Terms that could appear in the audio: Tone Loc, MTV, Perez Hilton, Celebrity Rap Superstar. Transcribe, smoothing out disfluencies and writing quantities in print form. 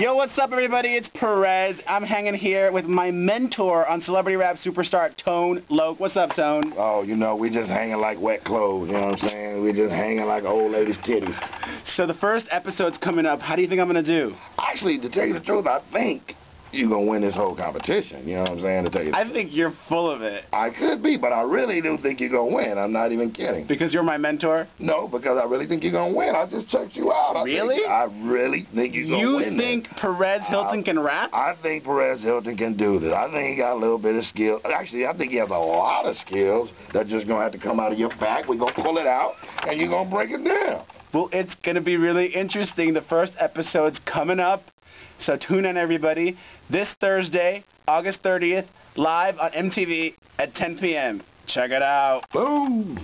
Yo, what's up, everybody? It's Perez. I'm hanging here with my mentor on Celebrity Rap Superstar, Tone Loc. What's up, Tone? Oh, you know, we just hanging like wet clothes, you know what I'm saying? We just hanging like old ladies' titties. So the first episode's coming up. How do you think I'm going to do? Actually, to tell you the truth, I think you're going to win this whole competition, you know what I'm saying? To tell you, I think you're full of it. I could be, but I really do think you're going to win. I'm not even kidding. Because you're my mentor? No, because I really think you're going to win. I just checked you out. I really think you're going to win. You think Perez Hilton can rap? I think Perez Hilton can do this. I think he got a little bit of skill. Actually, I think he has a lot of skills that just going to have to come out of your back. We're going to pull it out, and you're going to break it down. Well, it's going to be really interesting. The first episode's coming up, so tune in, everybody, this Thursday, August 30th, live on MTV at 10 p.m. Check it out. Boom!